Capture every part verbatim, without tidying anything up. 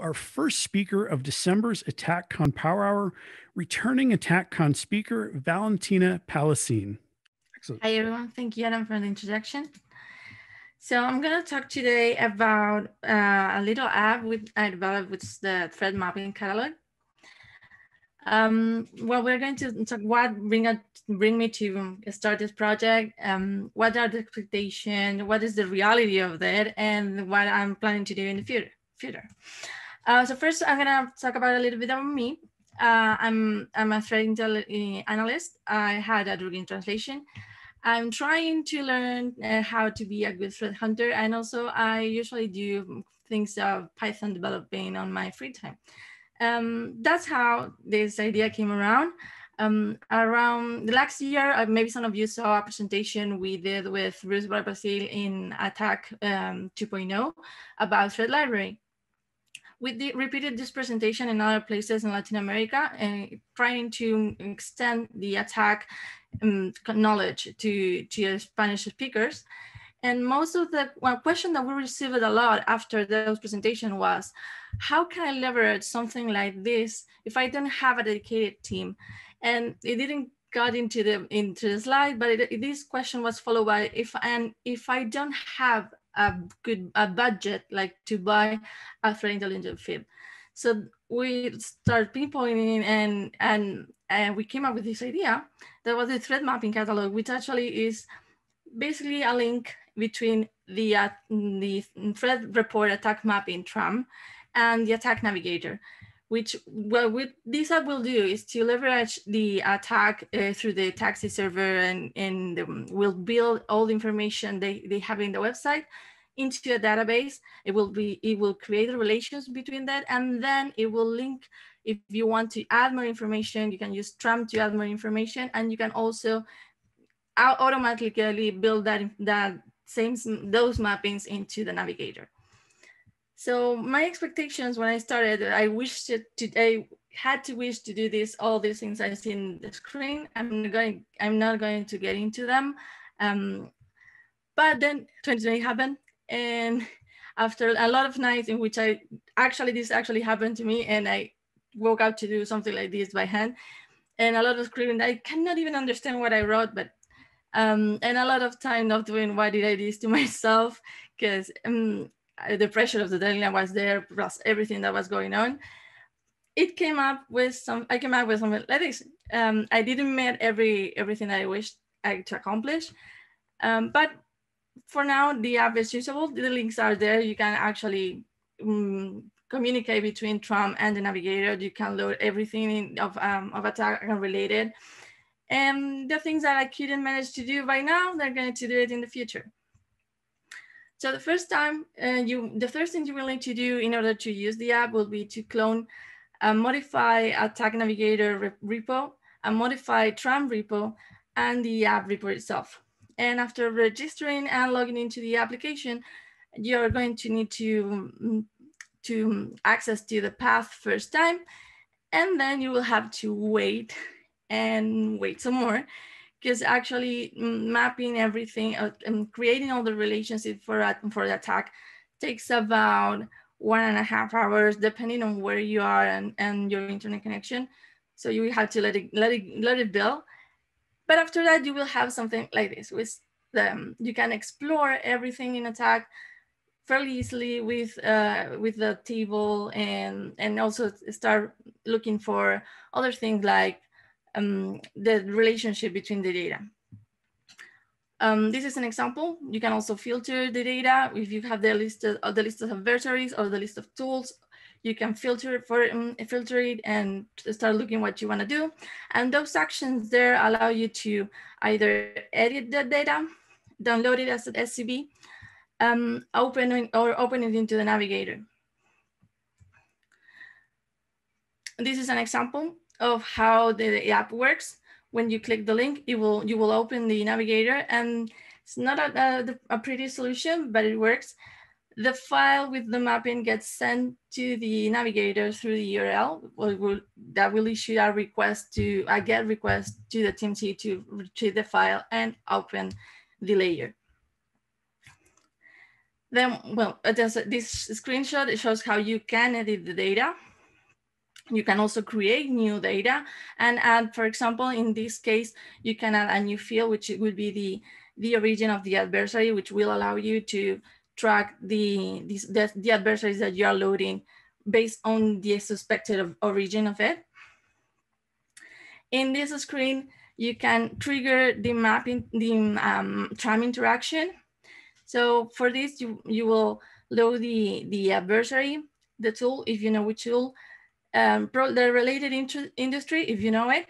our first speaker of December's AttackCon Power Hour, returning AttackCon speaker, Valentina Palacín. Excellent. Hi, everyone. Thank you, Adam, for the introduction. So I'm going to talk today about uh, a little app with, I developed with the Threat Mapping Catalogue. Um, well, we're going to talk what bring, a, bring me to start this project, um, what are the expectations, what is the reality of that, and what I'm planning to do in the future. future. Uh, so first, I'm going to talk about a little bit about me. Uh, I'm, I'm a threat intel analyst. I had a degree in translation. I'm trying to learn uh, how to be a good threat hunter, and also I usually do things of Python developing on my free time. Um, that's how this idea came around. Um, around the last year, uh, maybe some of you saw a presentation we did with Ruth Barbacil in Attack um, two point oh about Threat Library. We did, repeated this presentation in other places in Latin America, and trying to extend the attack um, knowledge to, to Spanish speakers. And most of the well, question that we received a lot after those presentation was, how can I leverage something like this if I don't have a dedicated team? And it didn't got into the into the slide, but it, it, this question was followed by if and if I don't have a good a budget like to buy a threat intelligence feed. So we started pinpointing and and and we came up with this idea that was the Threat Mapping Catalog, which actually is basically a link between the, uh, the threat report attack mapping T RAM and the attack navigator, which well, with this app will do is to leverage the attack uh, through the taxi server and, and um, will build all the information they, they have in the website into a database. It will be, it will create relations between that, and then it will link. If you want to add more information, you can use T RAM to add more information, and you can also I'll automatically build that, that same, those mappings into the navigator. So my expectations when I started, I wished to, I had to wish to do this, all these things I see in the screen. I'm going, I'm not going to get into them. Um, but then twenty twenty happened, and after a lot of nights in which I actually, this actually happened to me, and I woke up to do something like this by hand, and a lot of screaming. I cannot even understand what I wrote, but Um, and a lot of time not doing what did I do to myself, because um, the pressure of the deadline was there, plus everything that was going on. It came up with some, I came up with some analytics. Um, I didn't meet every, everything I wished I to accomplish, um, but for now, the app is usable. The links are there. You can actually um, communicate between T RAM and the navigator. You can load everything in, of, um, of attack and related. And the things that I couldn't manage to do by now, they're going to do it in the future. So the first time, uh, you, the first thing you will need to do in order to use the app will be to clone a modified attack navigator repo, a modified T RAM repo, and the app repo itself. And after registering and logging into the application, you're going to need to, to access to the path first time, and then you will have to wait and wait some more, because actually mapping everything out and creating all the relationship for that, for the attack takes about one and a half hours, depending on where you are and, and your internet connection. So you have to let it, let it, let it build. But after that, you will have something like this with them. You can explore everything in attack fairly easily with uh, with the table, and, and also start looking for other things like Um, the relationship between the data. Um, this is an example. You can also filter the data. If you have the list of, the list of adversaries or the list of tools, you can filter it, for, um, filter it and start looking what you want to do. And those actions there allow you to either edit the data, download it as an S C B, um, open it, or open it into the navigator. This is an example of how the app works. When you click the link, it will you will open the navigator, and it's not a, a, a pretty solution, but it works. The file with the mapping gets sent to the navigator through the U R L. Will, that will issue a request to a GET request to the T M C to retrieve the file and open the layer. Then, well, this, this screenshot, it shows how you can edit the data. You can also create new data and add, for example, in this case, you can add a new field, which will be the, the origin of the adversary, which will allow you to track the, the, the adversaries that you are loading based on the suspected origin of it. In this screen, you can trigger the mapping, the um, TRAM interaction. So for this, you, you will load the, the adversary, the tool, if you know which tool, um, the related industry, if you know it.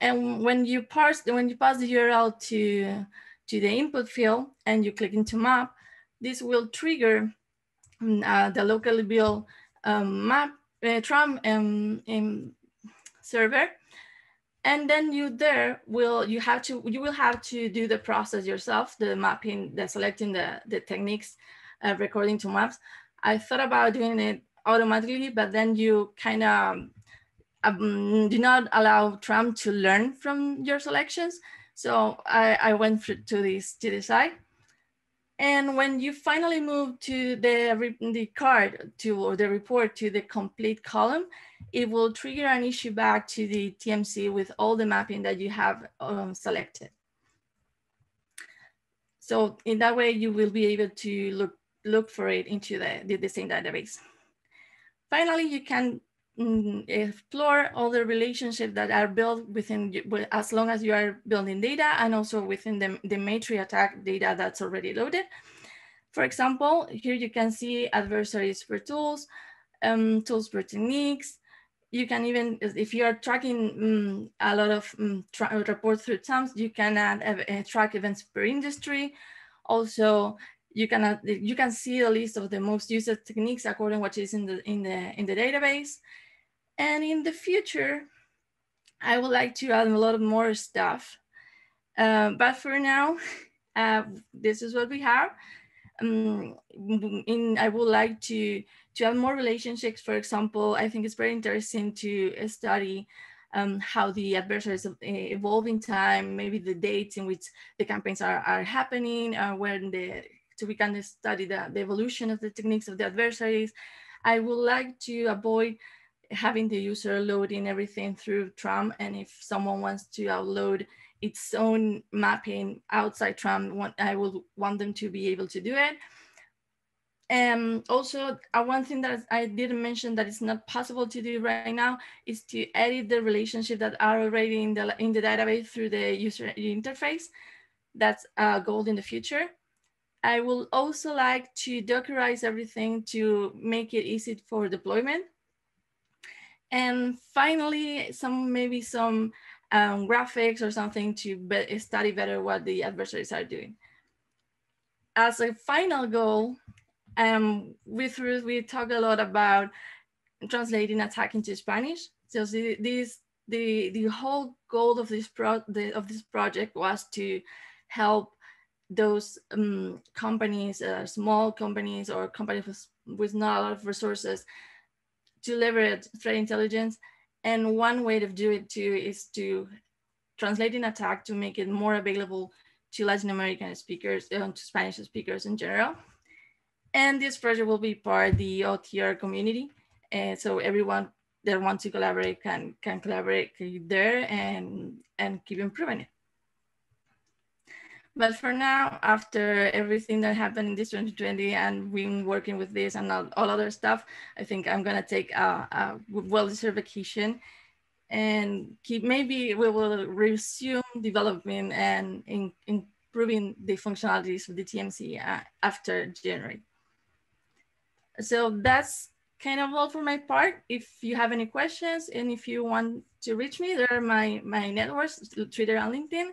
And when you parse, when you pass the U R L to, to the input field and you click into map, this will trigger uh, the locally built um, map, uh, TRAM um, um, server. And then you there will you have to you will have to do the process yourself, the mapping, the selecting the, the techniques, uh, recording to maps. I thought about doing it automatically, but then you kind of um, do not allow TRAM to learn from your selections. So I, I went to this to the side. And when you finally move to the, the card to or the report to the complete column, it will trigger an issue back to the T M C with all the mapping that you have um, selected. So in that way, you will be able to look, look for it into the, the, the same database. Finally, you can mm, explore all the relationships that are built within, as long as you are building data and also within the, the matrix attack data that's already loaded. For example, here you can see adversaries per tools, um, tools per techniques. You can even, if you are tracking um, a lot of um, reports through TAMS, you can add uh, track events per industry. Also, you can add, you can see a list of the most used techniques according to what is in the in the in the database. And in the future, I would like to add a lot of more stuff. Uh, but for now, uh, this is what we have. Um, in I would like to. To have more relationships, for example, I think it's very interesting to study um, how the adversaries evolve in time, maybe the dates in which the campaigns are, are happening, uh, when the, so we can study the, the evolution of the techniques of the adversaries. I would like to avoid having the user loading everything through TRAM, and if someone wants to upload its own mapping outside TRAM, I will want them to be able to do it. Um, also, uh, one thing that I didn't mention that it's not possible to do right now is to edit the relationships that are already in the, in the database through the user interface. That's a goal in the future. I will also like to Dockerize everything to make it easy for deployment. And finally, some maybe some um, graphics or something to be study better what the adversaries are doing. As a final goal, Um, with Ruth, we talk a lot about translating attack into Spanish. So this, the, the whole goal of this, pro the, of this project was to help those um, companies, uh, small companies or companies with, with not a lot of resources to leverage threat intelligence. And one way to do it too is to translate an attack to make it more available to Latin American speakers, uh, to Spanish speakers in general. And this project will be part of the O T R community. And so everyone that wants to collaborate can, can collaborate there and, and keep improving it. But for now, after everything that happened in this twenty twenty and we've working with this and all, all other stuff, I think I'm gonna take a, a well-deserved vacation and keep, maybe we will resume development and in, improving the functionalities of the T M C uh, after January. So that's kind of all for my part. If you have any questions and if you want to reach me, there are my, my networks, Twitter and LinkedIn,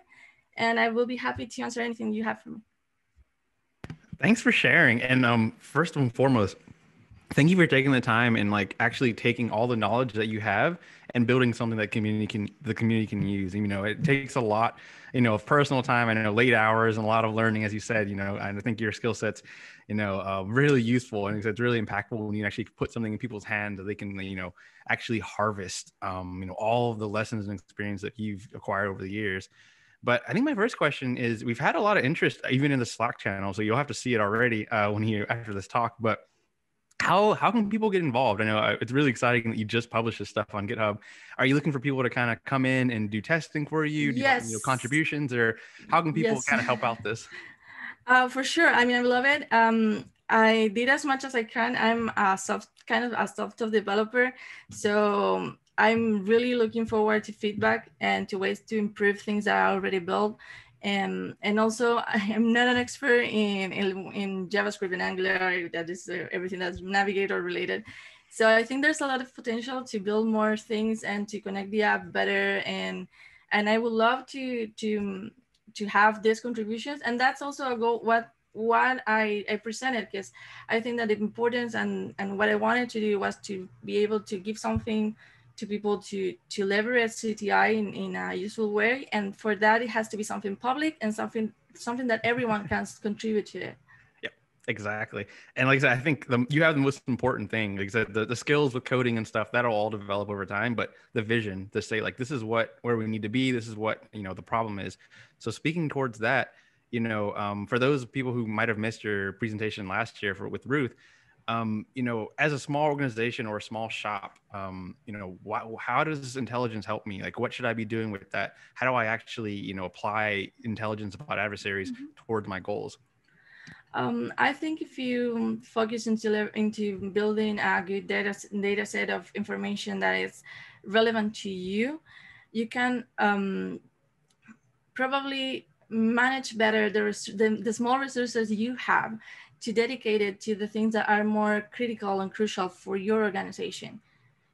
and I will be happy to answer anything you have for me. Thanks for sharing. And um, first and foremost, thank you for taking the time and like actually taking all the knowledge that you have and building something that community can, the community can use. You know, it takes a lot, you know, of personal time and, you know, late hours and a lot of learning, as you said, you know, and I think your skill set's, you know, uh, really useful and it's really impactful when you actually put something in people's hands that they can, you know, actually harvest, um, you know, all of the lessons and experience that you've acquired over the years. But I think my first question is, we've had a lot of interest even in the Slack channel, so you'll have to see it already uh, when you after this talk. But how how can people get involved? I know it's really exciting that you just published this stuff on GitHub. Are you looking for people to kind of come in and do testing for you? Do yes. you have, you know, contributions, or how can people yes. kind of help out this? Uh, for sure. I mean, I love it. Um, I did as much as I can. I'm a soft, kind of a software developer, so I'm really looking forward to feedback and to ways to improve things that I already built. And, and also, I'm not an expert in, in, in JavaScript and Angular, that is everything that's Navigator related. So I think there's a lot of potential to build more things and to connect the app better. And, and I would love to, to, to have these contributions. And that's also a goal, what, what I, I presented, because I think that the importance and, and what I wanted to do was to be able to give something to people to, to leverage C T I in, in a useful way. And for that, it has to be something public and something something that everyone can contribute to it. Yep, exactly. And like I said, I think the, you have the most important thing, like I said, the, the skills with coding and stuff, that'll all develop over time, but the vision to say like, this is what, where we need to be, this is what, you know, the problem is. So speaking towards that, you know, um, for those people who might've missed your presentation last year for, with Ruth, Um, you know, as a small organization or a small shop, um, you know, wh how does this intelligence help me? Like, what should I be doing with that? How do I actually, you know, apply intelligence about adversaries mm-hmm. towards my goals? Um, I think if you focus into, into building a good data, data set of information that is relevant to you, you can um, probably manage better the, the, the small resources you have to dedicate it to the things that are more critical and crucial for your organization.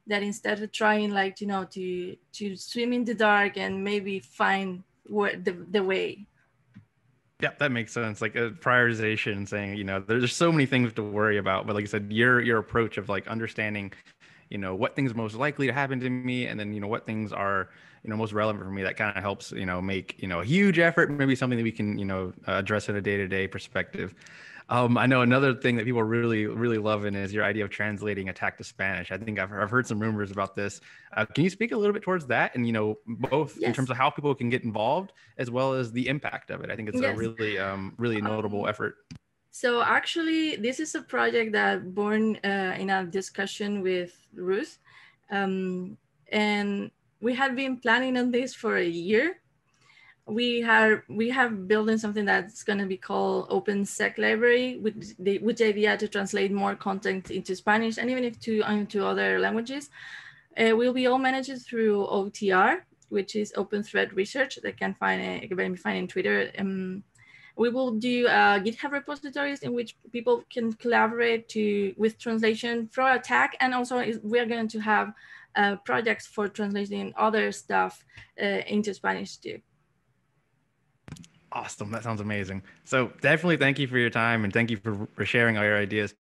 That instead of trying like, you know, to, to swim in the dark and maybe find where the, the way. Yeah, that makes sense. Like a prioritization saying, you know, there's so many things to worry about, but like I said, your, your approach of like understanding, you know, what things are most likely to happen to me, and then, you know, what things are, you know, most relevant for me, that kind of helps, you know, make, you know, a huge effort, maybe something that we can, you know, address in a day-to-day perspective. Um, I know another thing that people are really, really loving is your idea of translating attack to Spanish. I think I've, I've heard some rumors about this. Uh, can you speak a little bit towards that? And, you know, both yes. in terms of how people can get involved as well as the impact of it. I think it's yes. a really, um, really notable um, effort. So actually, this is a project that born uh, in a discussion with Ruth. Um, and we had been planning on this for a year. We have we have building something that's going to be called OpenSec Library, with the with the idea to translate more content into Spanish and even if to into other languages. Uh, we'll be all managed through O T R, which is Open Threat Research. That can find it can be found in Twitter. Um, we will do uh, GitHub repositories in which people can collaborate to with translation for attack, and also we are going to have uh, projects for translating other stuff uh, into Spanish too. Awesome. That sounds amazing. So definitely thank you for your time and thank you for, for sharing all your ideas.